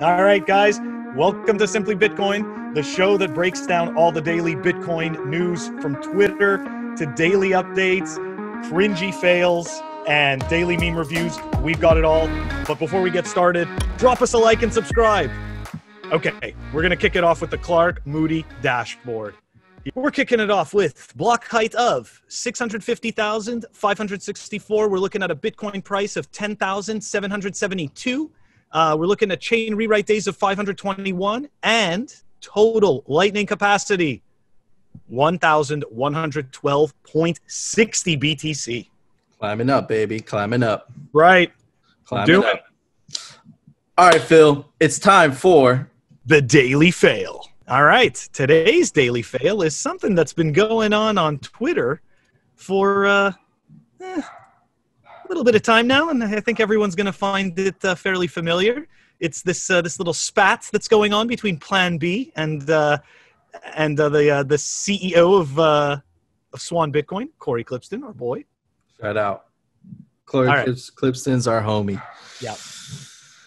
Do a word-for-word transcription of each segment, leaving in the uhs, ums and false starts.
All right, guys, welcome to Simply Bitcoin, the show that breaks down all the daily Bitcoin news from Twitter to daily updates, cringy fails, and daily meme reviews. We've got it all. But before we get started, drop us a like and subscribe. Okay, we're going to kick it off with the Clark Moody dashboard. We're kicking it off with block height of six hundred fifty thousand five hundred sixty-four. We're looking at a Bitcoin price of ten thousand seven hundred seventy-two. Uh, we're looking at chain rewrite days of five hundred twenty-one and total lightning capacity one thousand one hundred twelve point six zero B T C. Climbing up, baby. Climbing up. Right. Climbing up. All right, Phil. It's time for the Daily Fail. All right. Today's Daily Fail is something that's been going on on Twitter for uh, eh, a little bit of time now, and I think everyone's going to find it uh, fairly familiar. It's this uh, this little spat that's going on between Plan B and uh, and uh, the uh, the C E O of, uh, of Swan Bitcoin, Cory Klippsten, our boy. Shout out, Cory right. Klippsten's our homie. Yeah.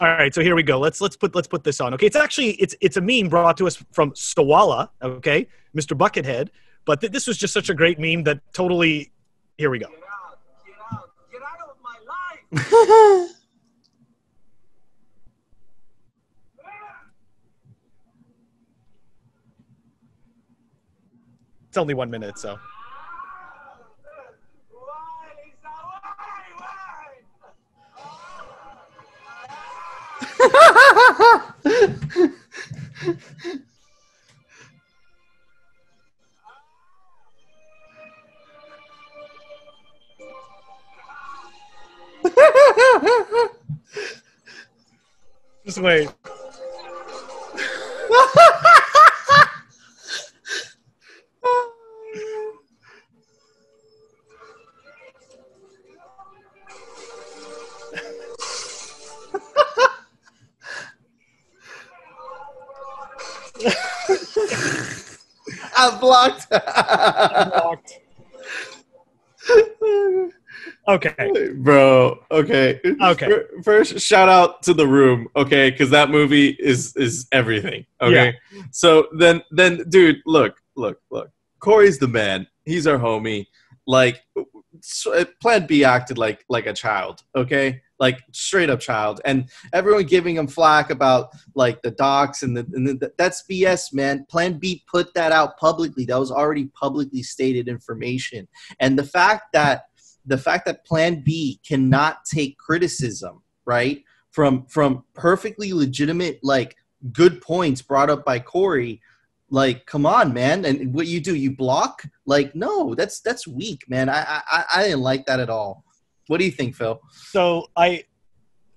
All right, so here we go. Let's let's put let's put this on. Okay, it's actually it's it's a meme brought to us from Stowala. Okay, Mister Buckethead. But th this was just such a great meme that totally. Here we go. Get out! Get out! Get out of my life! It's only one minute, so. Just wait. I'm blocked. I'm blocked. Okay, bro. Okay. Okay. First, shout out to The Room. Okay, because that movie is is everything. Okay. Yeah. So then, then, dude, look, look, look. Cory's the man. He's our homie. Like, so Plan B acted like like a child. Okay. Like straight up child, and everyone giving him flack about like the docs and the, and the that's B S, man. Plan B put that out publicly. That was already publicly stated information, and the fact that the fact that Plan B cannot take criticism, right, from from perfectly legitimate like good points brought up by Cory. Like, come on, man. And what you do, you block? Like, no, that's that's weak, man. I I I didn't like that at all. What do you think, Phil? So I,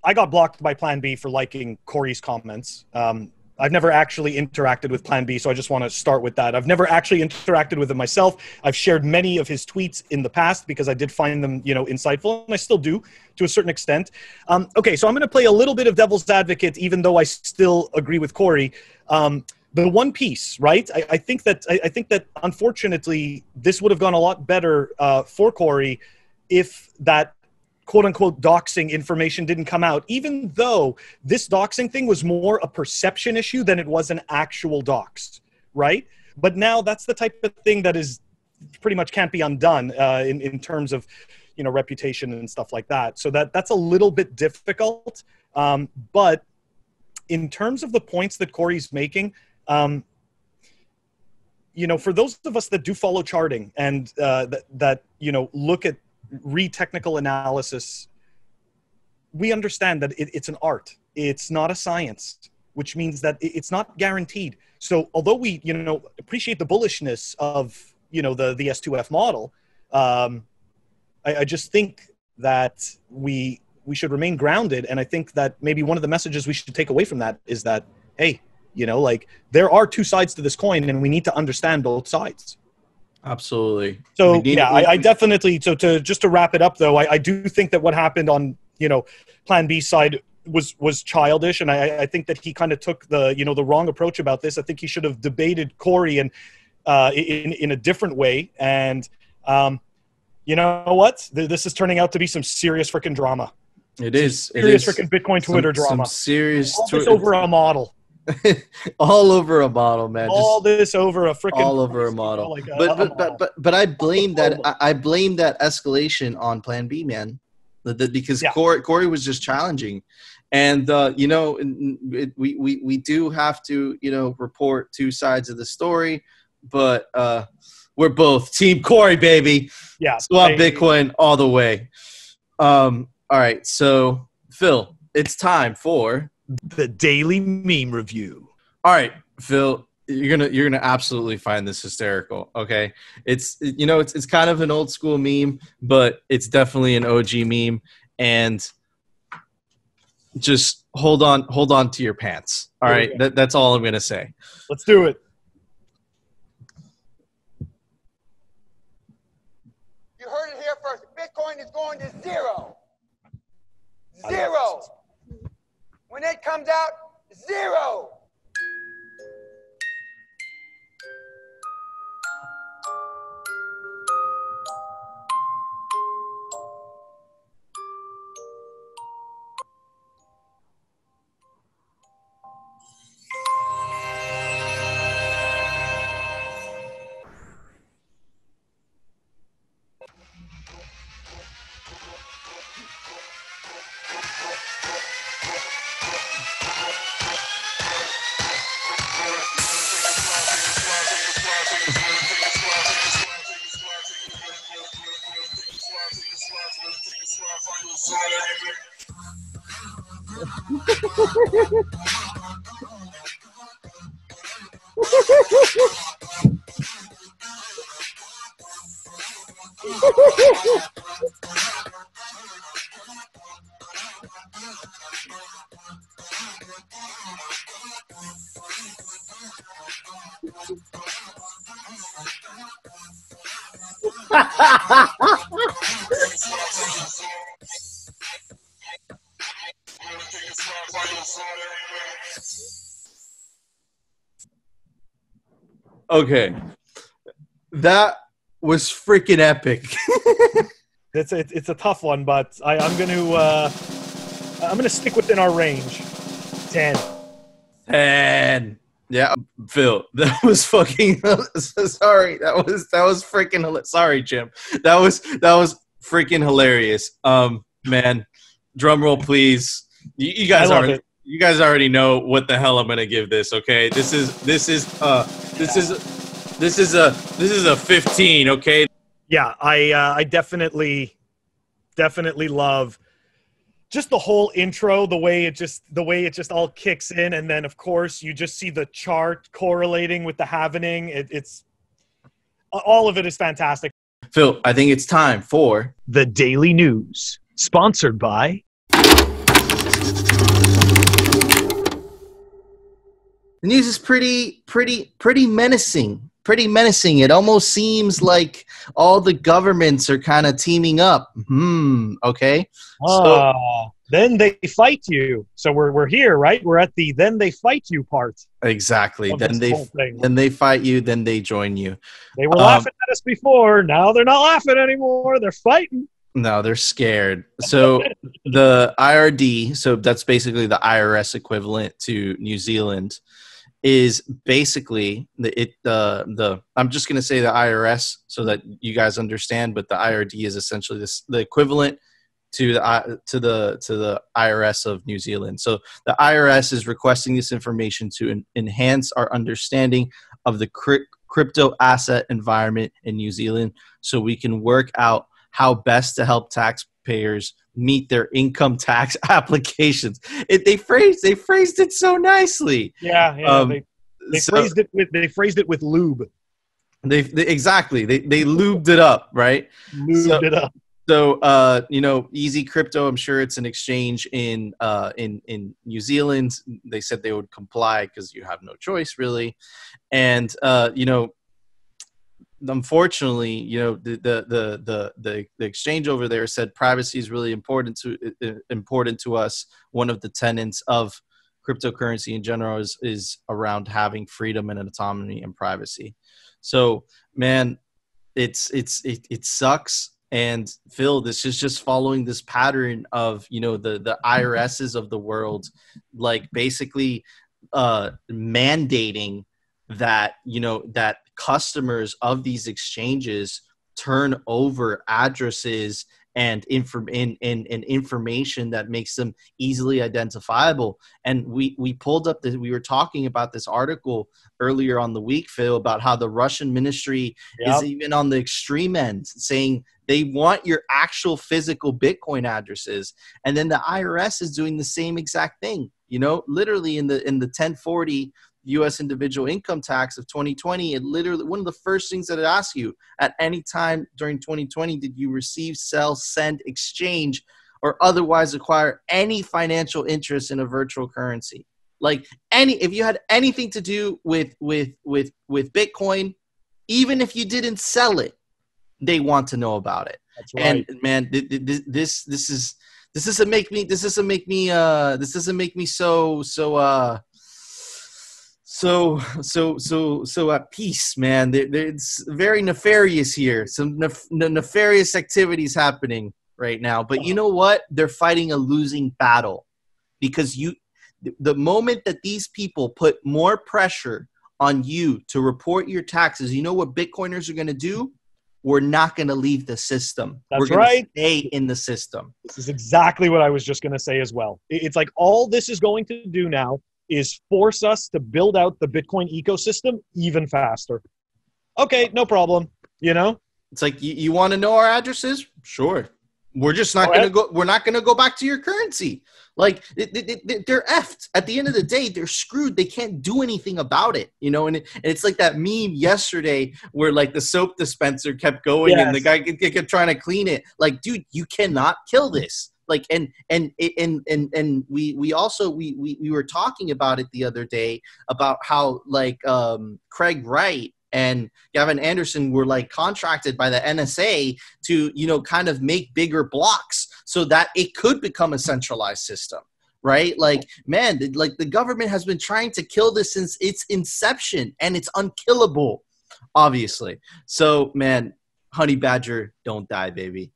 I got blocked by Plan B for liking Cory's comments. Um, I've never actually interacted with Plan B, so I just want to start with that. I've never actually interacted with him myself. I've shared many of his tweets in the past because I did find them, you know, insightful, and I still do to a certain extent. Um, okay, so I'm going to play a little bit of devil's advocate, even though I still agree with Cory. Um, The one piece, right? I, I think that I, I think that unfortunately this would have gone a lot better uh, for Cory if that quote-unquote doxing information didn't come out, even though this doxing thing was more a perception issue than it was an actual dox, right? But now that's the type of thing that is pretty much can't be undone uh, in, in terms of, you know, reputation and stuff like that. So that, that's a little bit difficult. Um, but in terms of the points that Cory's making, um, you know, for those of us that do follow charting and uh, that, that, you know, look at re-technical analysis, we understand that it, it's an art. It's not a science, which means that it, it's not guaranteed. So although we, you know, appreciate the bullishness of, you know, the, the S two F model, um, I, I just think that we, we should remain grounded. And I think that maybe one of the messages we should take away from that is that, hey, you know, like there are two sides to this coin and we need to understand both sides. Absolutely. So yeah, I, I definitely, so to just to wrap it up though, I, I do think that what happened on, you know, Plan B side was, was childish. And I, I think that he kind of took the, you know, the wrong approach about this. I think he should have debated Cory and, uh, in, in a different way. And, um, you know what, this is turning out to be some serious freaking drama. It is. It is. Freaking Bitcoin Twitter some, drama. Some serious. All this over a model. All over a model, man. All Just this over a freaking. All over a model. Like a, but, but, a model. But but but I blame that. I blame that escalation on Plan B, man. The, the, because yeah. Corey, Corey was just challenging, and uh, you know, it, we we we do have to you know report two sides of the story, but uh, we're both Team Corey, baby. Yeah, Swan Bitcoin all the way. Um. All right, so Phil, it's time for the Daily Meme Review. All right, Phil, you're gonna you're gonna absolutely find this hysterical. Okay, it's you know it's it's kind of an old school meme, but it's definitely an O G meme, and just hold on hold on to your pants. All right, that, that's all I'm gonna say. Let's do it. You heard it here first. Bitcoin is going to zero. Zero. When it comes out, zero. Okay, that was freaking epic. It's a, it's a tough one, but I, I'm gonna uh, I'm gonna stick within our range. Ten. Ten. Yeah, Phil, that was fucking. Sorry, that was that was freaking. Sorry, Jim, that was that was freaking hilarious. Um, man, drum roll, please. You, you guys are. It. You guys already know what the hell I'm gonna give this, okay? This is this is uh this is this is a this is a fifteen, okay? Yeah, I uh, I definitely definitely love just the whole intro, the way it just the way it just all kicks in, and then of course you just see the chart correlating with the halvening. It, it's all of it is fantastic. Phil, I think it's time for the Daily News, sponsored by. The news is pretty, pretty, pretty menacing. Pretty menacing. It almost seems like all the governments are kind of teaming up. Hmm. Okay. Uh, so, then they fight you. So we're we're here, right? We're at the then they fight you part. Exactly. Then they then they fight you. Then they join you. They were um, laughing at us before. Now they're not laughing anymore. They're fighting. No, they're scared. So the I R D. So that's basically the I R S equivalent to New Zealand. Is basically the it uh, the I'm just going to say the I R S so that you guys understand, but the I R D is essentially this, the equivalent to the uh, to the to the I R S of New Zealand. So the I R S is requesting this information to en enhance our understanding of the cri crypto asset environment in New Zealand, so we can work out how best to help taxpayers meet their income tax applications. It, they phrased they phrased it so nicely. Yeah, yeah um, they, they so phrased it with they phrased it with lube. They, they exactly they they lubed it up, right? Lubed so, it up. So uh, you know, Easy Crypto. I'm sure it's an exchange in uh, in in New Zealand. They said they would comply because you have no choice really, and uh, you know. Unfortunately, you know, the, the the the the exchange over there said privacy is really important to uh, important to us. One of the tenets of cryptocurrency in general is is around having freedom and autonomy and privacy. So, man, it's it's it it sucks And Phil, this is just following this pattern of, you know, the, the I R S's of the world, like basically uh, mandating that, you know, that customers of these exchanges turn over addresses and, inform- and, and, and information that makes them easily identifiable. And we, we pulled up the, we were talking about this article earlier on the week, Phil, about how the Russian ministry yep. is even on the extreme end saying they want your actual physical Bitcoin addresses. And then the I R S is doing the same exact thing, you know, literally in the, in the ten forty U S individual income tax of twenty twenty, it literally, one of the first things that it asks you at any time during twenty twenty, did you receive, sell, send, exchange, or otherwise acquire any financial interest in a virtual currency? Like any, if you had anything to do with, with, with, with Bitcoin, even if you didn't sell it, they want to know about it. That's right. And man, th- th- this, this is, this doesn't make me, this doesn't make me, uh, this doesn't make me so, so, uh, So, so, so, so at peace, man. There, it's very nefarious here. Some nef- nefarious activities happening right now. But you know what? They're fighting a losing battle, because you, the moment that these people put more pressure on you to report your taxes, you know what Bitcoiners are going to do? We're not going to leave the system. That's We're going right. to stay in the system. This is exactly what I was just going to say as well. It's like all this is going to do now is force us to build out the Bitcoin ecosystem even faster. Okay, no problem. You know, it's like you, you want to know our addresses? Sure. We're just not going to go. We're not going to go back to your currency. Like it, it, it, they're effed. At the end of the day, they're screwed. They can't do anything about it. You know, and, it, and it's like that meme yesterday where like the soap dispenser kept going yes. and the guy kept, kept trying to clean it. Like, dude, you cannot kill this. Like, and, and, and, and, and we, we also, we, we, we were talking about it the other day about how like um, Craig Wright and Gavin Anderson were like contracted by the N S A to, you know, kind of make bigger blocks so that it could become a centralized system. Right? Like, man, like the government has been trying to kill this since its inception, and it's unkillable, obviously. So man, honey badger, don't die, baby.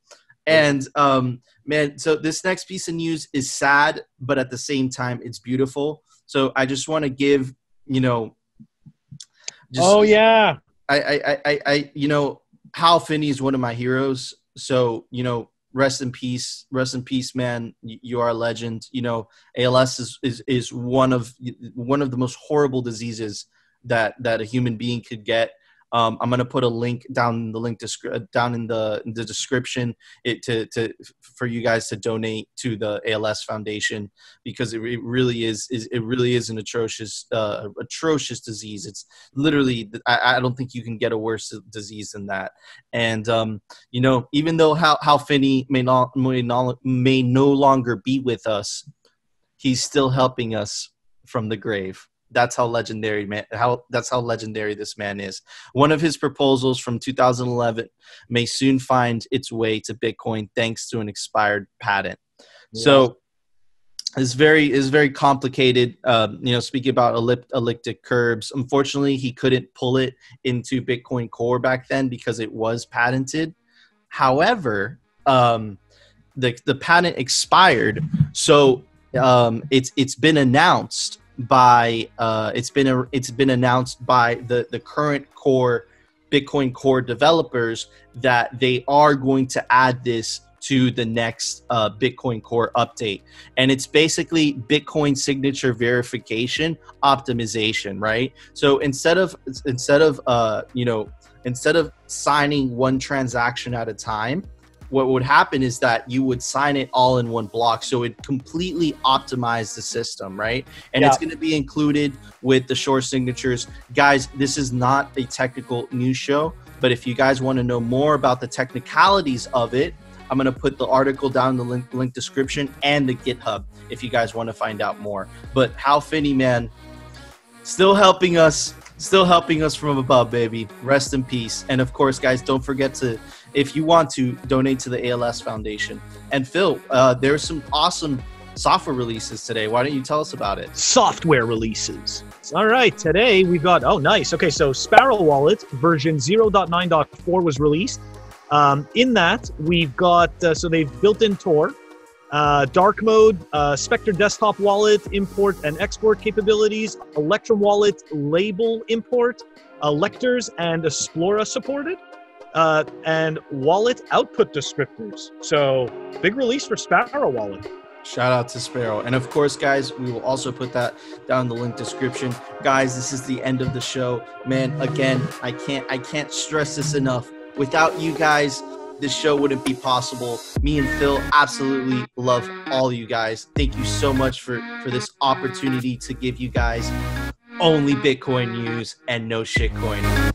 And, um, man, so this next piece of news is sad, but at the same time, it's beautiful. So I just want to give, you know, just, oh yeah, I, I, I, I, you know, Hal Finney is one of my heroes. So, you know, rest in peace, rest in peace, man. You, you are a legend. You know, A L S is, is, is one of, one of the most horrible diseases that, that a human being could get. Um, I'm gonna put a link down in the link descri- down in the in the description it to to for you guys to donate to the A L S Foundation, because it, it really is is it really is an atrocious uh, atrocious disease. It's literally I, I don't think you can get a worse disease than that. And um, you know, even though Hal, Hal Finney may not may no, may no longer be with us, he's still helping us from the grave. That's how legendary man. How that's how legendary this man is. One of his proposals from two thousand eleven may soon find its way to Bitcoin thanks to an expired patent. Yes. So it's very is very complicated. Um, you know, speaking about ellipt- elliptic curves. Unfortunately, he couldn't pull it into Bitcoin Core back then because it was patented. However, um, the the patent expired, so um, it's it's been announced. By uh, it's been a, it's been announced by the, the current core Bitcoin Core developers that they are going to add this to the next uh, Bitcoin Core update, and it's basically Bitcoin signature verification optimization, right? So instead of instead of uh, you know instead of signing one transaction at a time, what would happen is that you would sign it all in one block. So it completely optimized the system, right? And yeah. it's going to be included with the short signatures. Guys, this is not a technical news show, but if you guys want to know more about the technicalities of it, I'm going to put the article down in the link, link description and the GitHub if you guys want to find out more. But Hal Finney, man, still helping us. Still helping us from above, baby. Rest in peace. And of course, guys, don't forget to, if you want to, donate to the A L S Foundation. And Phil, uh, there's some awesome software releases today. Why don't you tell us about it? Software releases. All right. Today we've got, oh, nice. Okay. So Sparrow Wallet version zero point nine point four was released. Um, in that, we've got, uh, so they've built in Tor, uh, dark mode, uh, Spectre Desktop Wallet, import and export capabilities, Electrum Wallet, label import, electors and Esplora supported, uh, and wallet output descriptors. So big release for Sparrow Wallet. Shout out to Sparrow. And of course, guys, we will also put that down in the link description. Guys, this is the end of the show. Man, again, I can't, I can't stress this enough. Without you guys, this show wouldn't be possible. Me and Phil absolutely love all you guys. Thank you so much for, for this opportunity to give you guys only Bitcoin news and no shitcoin.